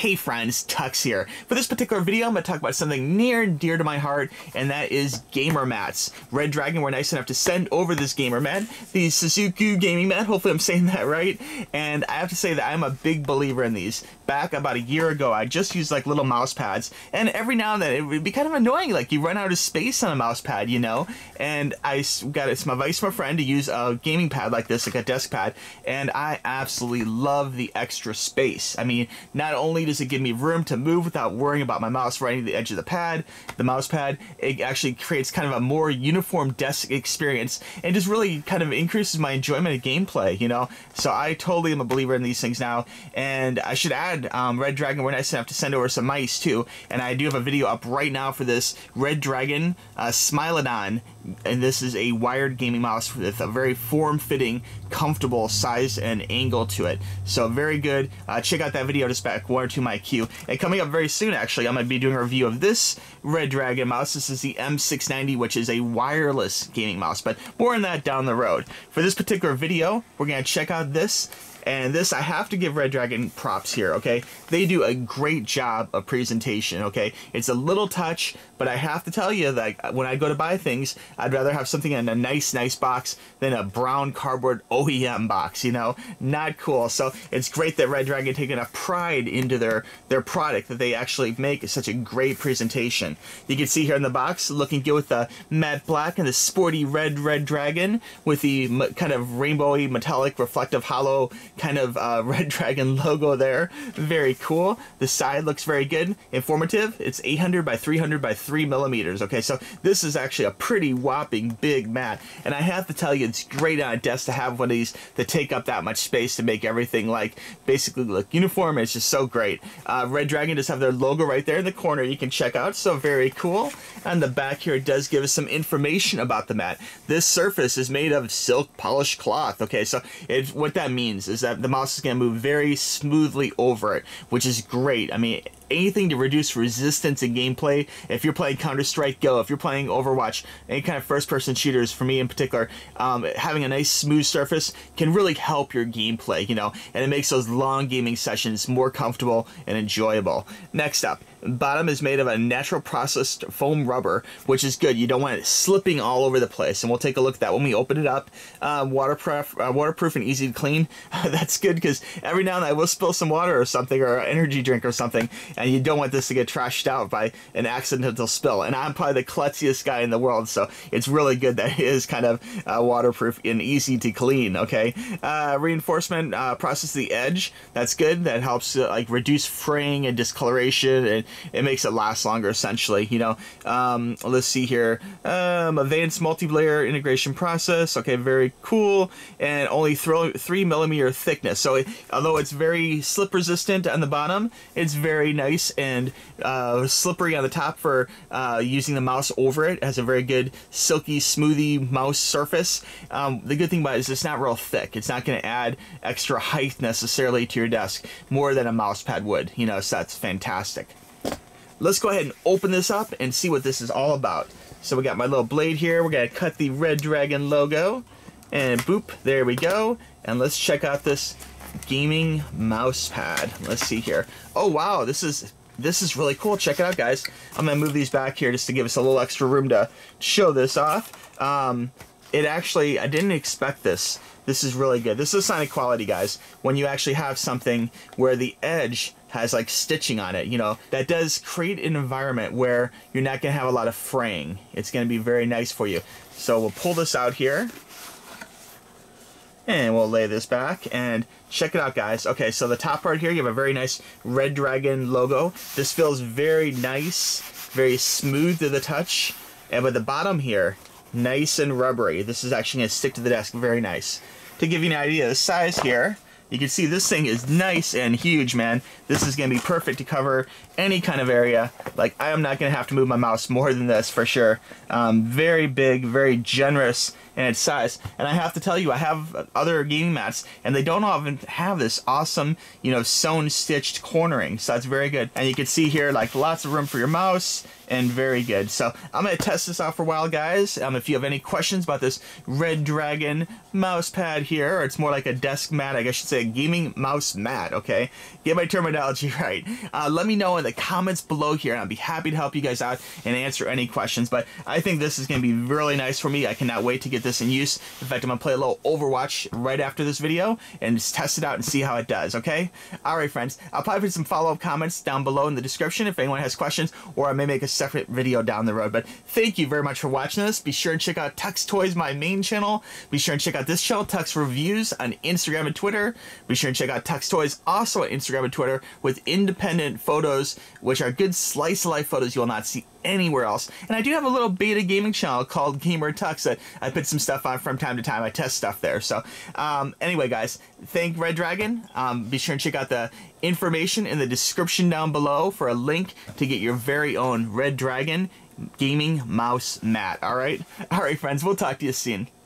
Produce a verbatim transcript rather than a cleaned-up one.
Hey friends, Tux here. For this particular video, I'm going to talk about something near and dear to my heart, and that is gamer mats. Redragon were nice enough to send over this gamer mat, the Suzaku Gaming Mat, hopefully I'm saying that right, and I have to say that I'm a big believer in these. Back about a year ago, I just used like little mouse pads, and every now and then it would be kind of annoying, like you run out of space on a mouse pad, you know, and I got some advice from a friend to use a gaming pad like this, like a desk pad, and I absolutely love the extra space. I mean, not only does it give me room to move without worrying about my mouse running to the edge of the pad, the mouse pad, it actually creates kind of a more uniform desk experience and just really kind of increases my enjoyment of gameplay, you know? So I totally am a believer in these things now. And I should add, um, Redragon were nice enough to send over some mice too. And I do have a video up right now for this Redragon uh, Smilodon. And this is a wired gaming mouse with a very form-fitting, comfortable size and angle to it. So very good. Uh, check out that video just back one or two my queue. And coming up very soon, actually, I'm going to be doing a review of this Redragon mouse. This is the M six ninety, which is a wireless gaming mouse, but more on that down the road. For this particular video, we're going to check out this. And this, I have to give Redragon props here, okay? They do a great job of presentation, okay? It's a little touch, but I have to tell you that when I go to buy things, I'd rather have something in a nice, nice box than a brown cardboard O E M box, you know? Not cool. So it's great that Redragon taking a pride into their, their product that they actually make. It's such a great presentation. You can see here in the box, looking good with the matte black and the sporty red Redragon with the kind of rainbowy, metallic, reflective, hollow kind of uh, Redragon logo there. Very cool. The side looks very good. Informative. It's eight hundred by three hundred by three millimeters. Okay, so this is actually a pretty whopping big mat. And I have to tell you, it's great on a desk to have one of these to take up that much space to make everything like basically look uniform. It's just so great. Uh, Redragon does have their logo right there in the corner you can check out. So very cool. On the back here, it does give us some information about the mat. This surface is made of silk polished cloth. Okay, so it's, what that means is that the mouse is going to move very smoothly over it, which is great. I mean, anything to reduce resistance in gameplay. If you're playing Counter-Strike Go, if you're playing Overwatch, any kind of first-person shooters, for me in particular, um, having a nice smooth surface can really help your gameplay, you know, and it makes those long gaming sessions more comfortable and enjoyable. Next up, bottom is made of a natural processed foam rubber, which is good. You don't want it slipping all over the place, and we'll take a look at that when we open it up. Uh, waterproof, uh, waterproof and easy to clean. That's good, because every now and then I will spill some water or something, or an energy drink or something, and you don't want this to get trashed out by an accidental spill. And I'm probably the klutziest guy in the world, so it's really good that it is kind of uh, waterproof and easy to clean, okay? Uh, reinforcement uh, process the edge. That's good. That helps uh, like reduce fraying and discoloration, and it makes it last longer, essentially, you know? Um, let's see here. Um, advanced multi-layer integration process. Okay, very cool. And only three millimeter thickness. So it, although it's very slip resistant on the bottom, it's very nice and uh, slippery on the top for uh, using the mouse over it. It has a very good silky, smoothie mouse surface. Um, the good thing about it is it's not real thick. It's not going to add extra height necessarily to your desk, more than a mouse pad would, you know, so that's fantastic. Let's go ahead and open this up and see what this is all about. So we got my little blade here. We're going to cut the Redragon logo and boop, there we go. And let's check out this gaming mouse pad. Let's see here. Oh wow, this is this is really cool. Check it out, guys. I'm gonna move these back here just to give us a little extra room to show this off. Um, it actually, I didn't expect this. This is really good. This is a sign of quality, guys. When you actually have something where the edge has like stitching on it, you know, that does create an environment where you're not gonna have a lot of fraying. It's gonna be very nice for you. So we'll pull this out here. And we'll lay this back and check it out, guys. Okay, so the top part here, you have a very nice Redragon logo. This feels very nice, very smooth to the touch. And with the bottom here, nice and rubbery. This is actually gonna stick to the desk, very nice. To give you an idea of the size here, you can see this thing is nice and huge, man. This is gonna be perfect to cover any kind of area. Like, I am not gonna have to move my mouse more than this for sure. Um, very big, very generous in its size. And I have to tell you, I have other gaming mats, and they don't often have this awesome, you know, sewn stitched cornering. So that's very good. And you can see here, like, lots of room for your mouse. And very good. So I'm gonna test this out for a while, guys. Um, if you have any questions about this Redragon mouse pad here, or it's more like a desk mat, I guess I should say a gaming mouse mat, okay? Get my term down analogy right. Uh, let me know in the comments below here, and I'll be happy to help you guys out and answer any questions. But I think this is going to be really nice for me. I cannot wait to get this in use. In fact, I'm going to play a little Overwatch right after this video and just test it out and see how it does, okay? All right, friends. I'll probably put some follow-up comments down below in the description if anyone has questions, or I may make a separate video down the road. But thank you very much for watching this. Be sure and check out Tux Toys, my main channel. Be sure and check out this channel, Tux Reviews, on Instagram and Twitter. Be sure and check out Tux Toys, also on Instagram and Twitter, with independent photos, which are good slice of life photos you will not see anywhere else. And I do have a little beta gaming channel called Gamer Tux that I put some stuff on from time to time. I test stuff there. So um, anyway, guys, thank Redragon. Um, be sure and check out the information in the description down below for a link to get your very own Redragon gaming mouse mat. All right. All right, friends, we'll talk to you soon.